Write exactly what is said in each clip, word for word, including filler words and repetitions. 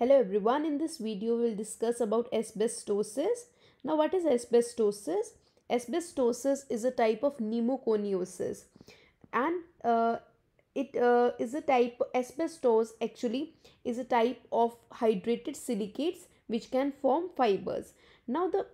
Hello everyone, in this video we will discuss about asbestosis. Now what is asbestosis? Asbestosis is a type of pneumoconiosis and uh, it uh, is a type, asbestos actually is a type of hydrated silicates which can form fibers. Now the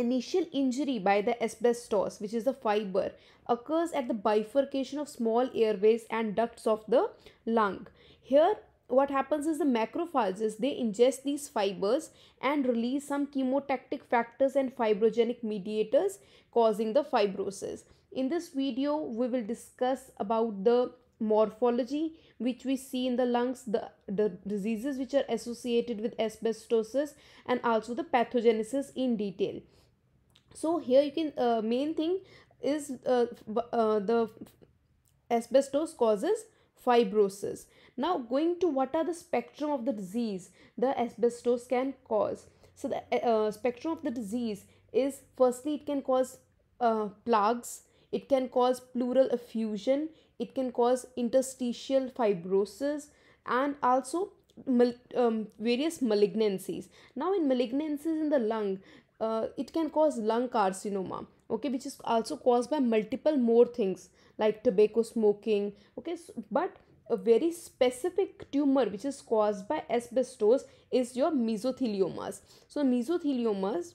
initial injury by the asbestos, which is the fiber, occurs at the bifurcation of small airways and ducts of the lung. Here what happens is the macrophages, they ingest these fibers and release some chemotactic factors and fibrogenic mediators causing the fibrosis. In this video, we will discuss about the morphology which we see in the lungs, the, the diseases which are associated with asbestosis, and also the pathogenesis in detail. So here you can, uh, main thing is uh, uh, the asbestos causes fibrosis. Now going to what are the spectrum of the disease the asbestos can cause. So the uh, spectrum of the disease is, firstly it can cause uh, plaques, it can cause pleural effusion, it can cause interstitial fibrosis, and also mal um, various malignancies. Now in malignancies in the lung, uh, it can cause lung carcinoma, okay, which is also caused by multiple more things like tobacco smoking, okay, so, but a very specific tumor which is caused by asbestos is your mesotheliomas. So mesotheliomas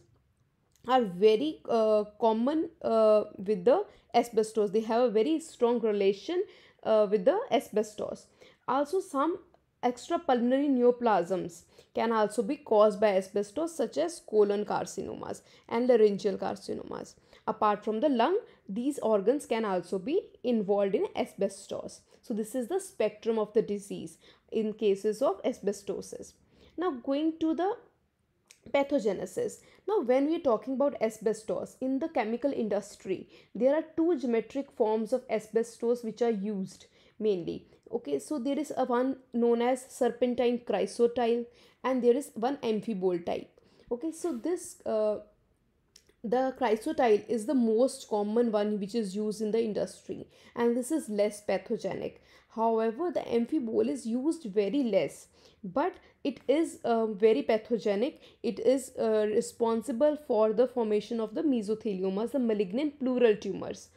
are very uh, common uh, with the asbestos. They have a very strong relation uh, with the asbestos. Also some extra pulmonary neoplasms can also be caused by asbestos, such as colon carcinomas and laryngeal carcinomas. Apart from the lung, these organs can also be involved in asbestos. So this is the spectrum of the disease in cases of asbestosis. Now going to the pathogenesis. Now when we are talking about asbestos in the chemical industry, there are two geometric forms of asbestos which are used mainly. Okay, so there is a one known as serpentine chrysotile and there is one amphibole type. Okay, so this uh, the chrysotile is the most common one which is used in the industry, and this is less pathogenic. However, the amphibole is used very less, but it is uh, very pathogenic. It is uh, responsible for the formation of the mesotheliomas, the malignant pleural tumors.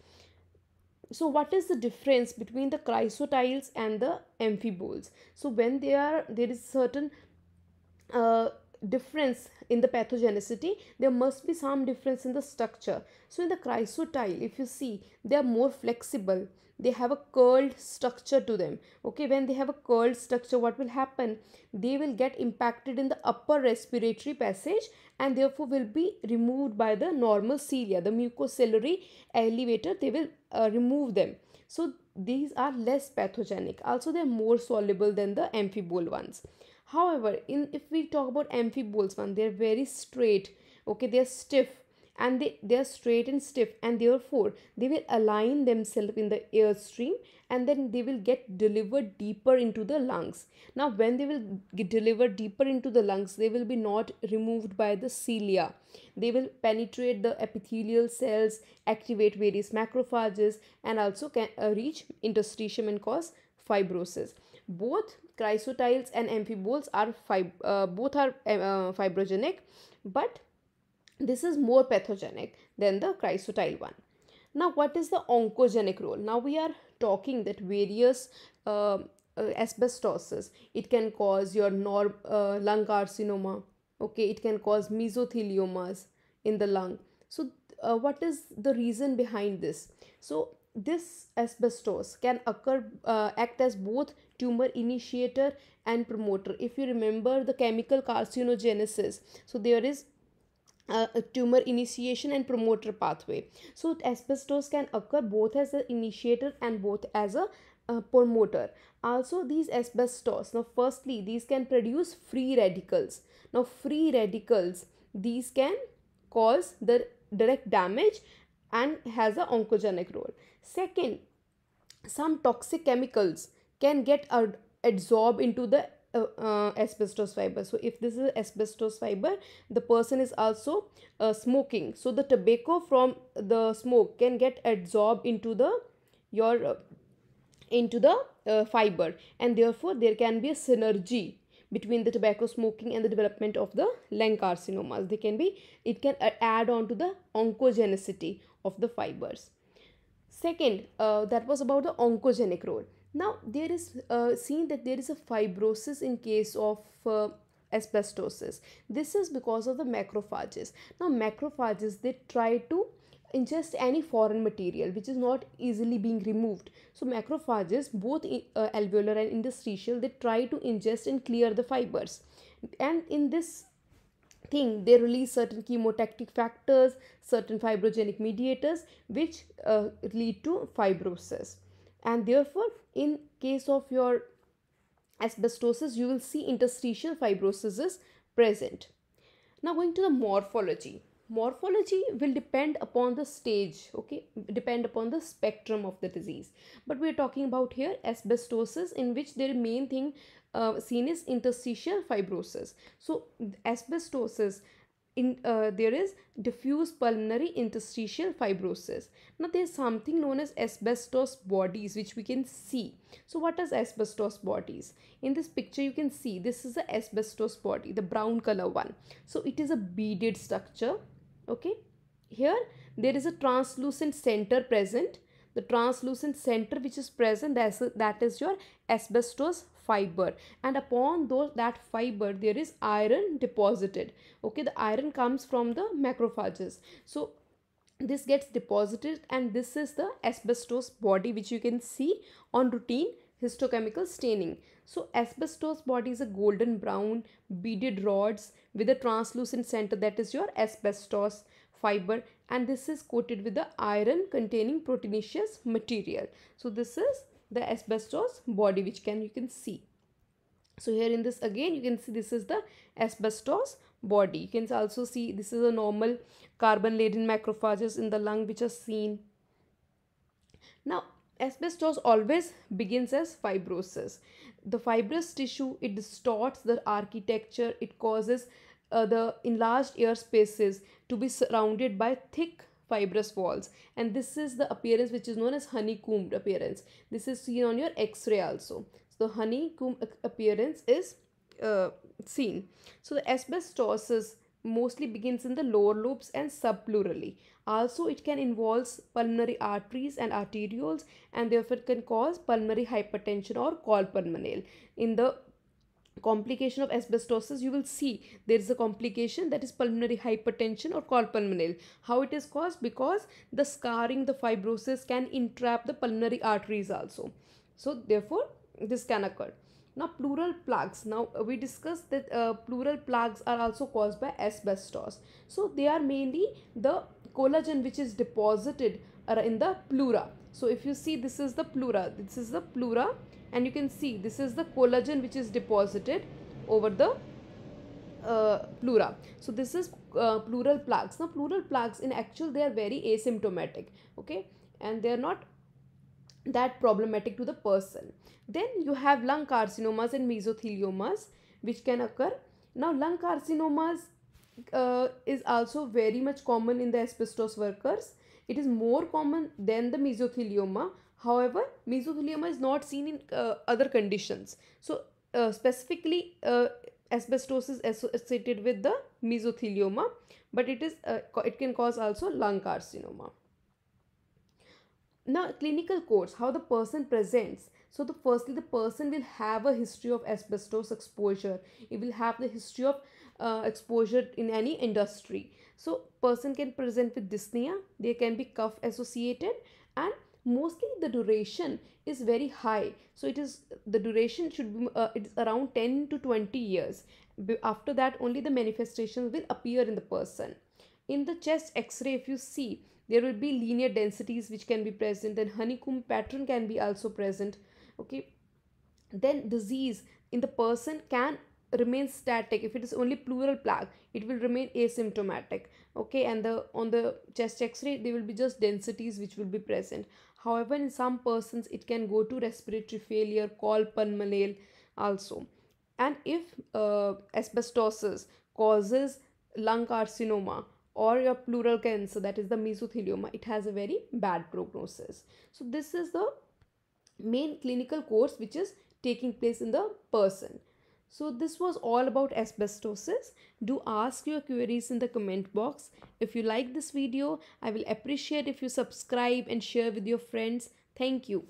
So what is the difference between the chrysotiles and the amphiboles? So when they are, there is certain uh, difference in the pathogenicity, there must be some difference in the structure. So in the chrysotile, if you see, they are more flexible, they have a curled structure to them. Okay, when they have a curled structure, what will happen? They will get impacted in the upper respiratory passage and therefore will be removed by the normal cilia, the mucociliary elevator. They will uh, remove them. So these are less pathogenic. Also they are more soluble than the amphibole ones. However, in if we talk about amphiboles one, they are very straight, okay, they are stiff, and they, they are straight and stiff, and therefore they will align themselves in the airstream and then they will get delivered deeper into the lungs. Now when they will get delivered deeper into the lungs, they will be not removed by the cilia. They will penetrate the epithelial cells, activate various macrophages, and also can uh, reach interstitium and cause fibrosis. Both chrysotiles and amphiboles are fib uh, both are uh, fibrogenic, but this is more pathogenic than the chrysotile one. Now what is the oncogenic role? Now we are talking that various uh, asbestoses, it can cause your norm, uh, lung carcinoma, okay, it can cause mesotheliomas in the lung. So uh, what is the reason behind this? So this asbestos can occur, uh, act as both tumor initiator and promoter. If you remember the chemical carcinogenesis, so there is a, a tumor initiation and promoter pathway. So asbestos can occur both as an initiator and both as a uh, promoter. Also these asbestos, now firstly these can produce free radicals. Now free radicals, these can cause the direct damage and has an oncogenic role. Second, some toxic chemicals can get ad absorbed into the uh, uh, asbestos fiber. So if this is asbestos fiber, the person is also uh, smoking, so the tobacco from the smoke can get absorbed into the your uh, into the uh, fiber, and therefore there can be a synergy between the tobacco smoking and the development of the lung carcinomas. They can be, it can add on to the oncogenicity of the fibers. Second, uh, that was about the oncogenic role. Now, there is uh, seen that there is a fibrosis in case of uh, asbestosis. This is because of the macrophages. Now, macrophages, they try to ingest any foreign material which is not easily being removed. So macrophages, both uh, alveolar and interstitial, they try to ingest and clear the fibers, and in this thing they release certain chemotactic factors, certain fibrogenic mediators, which uh, lead to fibrosis. And therefore, in case of your asbestosis, you will see interstitial fibrosis is present. Now, going to the morphology. Morphology will depend upon the stage, okay, depend upon the spectrum of the disease. But we are talking about here asbestosis, in which their main thing uh, seen is interstitial fibrosis. So asbestosis, in uh, there is diffuse pulmonary interstitial fibrosis. Now there is something known as asbestos bodies, which we can see. So what is asbestos bodies? In this picture you can see this is the asbestos body, the brown color one. So it is a beaded structure. Okay, here there is a translucent center present. The translucent center which is present, that's a, that is your asbestos fiber, and upon those that fiber there is iron deposited. Okay, the iron comes from the macrophages, so this gets deposited, and this is the asbestos body which you can see on routine histochemical staining. So asbestos body is a golden brown beaded rods with a translucent center, that is your asbestos fiber, and this is coated with the iron containing proteinaceous material. So this is the asbestos body which can you can see. So here in this again you can see this is the asbestos body. You can also see this is a normal carbon laden macrophages in the lung which are seen. Now asbestos always begins as fibrosis. The fibrous tissue, it distorts the architecture, it causes Uh, the enlarged air spaces to be surrounded by thick fibrous walls, and this is the appearance which is known as honeycomb appearance. This is seen on your x-ray also. So the honeycomb appearance is uh, seen. So the asbestosis mostly begins in the lower lobes and subpleural. Also it can involve pulmonary arteries and arterioles, and therefore it can cause pulmonary hypertension or cor pulmonale. In the complication of asbestosis you will see there is a complication, that is pulmonary hypertension or cor pulmonale. How it is caused? Because the scarring, the fibrosis can entrap the pulmonary arteries also, so therefore this can occur. Now pleural plaques, now we discussed that uh, pleural plaques are also caused by asbestos. So they are mainly the collagen which is deposited in the pleura. So if you see this is the pleura, this is the pleura, and you can see this is the collagen which is deposited over the uh, pleura. So this is uh, pleural plaques. Now pleural plaques in actual they are very asymptomatic, okay, and they are not that problematic to the person. Then you have lung carcinomas and mesotheliomas which can occur. Now lung carcinomas uh, is also very much common in the asbestos workers. It is more common than the mesothelioma. However, mesothelioma is not seen in uh, other conditions. So uh, specifically uh, asbestosis is associated with the mesothelioma, but it is uh, it can cause also lung carcinoma. Now clinical course, how the person presents. So the firstly the person will have a history of asbestos exposure. It will have the history of uh, exposure in any industry. So person can present with dyspnea, they can be cough associated, and mostly the duration is very high. So it is the duration should be uh, it's around ten to twenty years. After that only the manifestations will appear in the person. In the chest x-ray if you see there will be linear densities which can be present, and honeycomb pattern can be also present. Okay, then disease in the person can remain static. If it is only pleural plaque it will remain asymptomatic. Okay, and the on the chest x-ray there will be just densities which will be present. However, in some persons it can go to respiratory failure, cor pulmonale also. And if uh, asbestosis causes lung carcinoma or your pleural cancer, that is the mesothelioma, it has a very bad prognosis. So this is the main clinical course which is taking place in the person. So this was all about asbestosis. Do ask your queries in the comment box. If you like this video, I will appreciate if you subscribe and share with your friends. Thank you.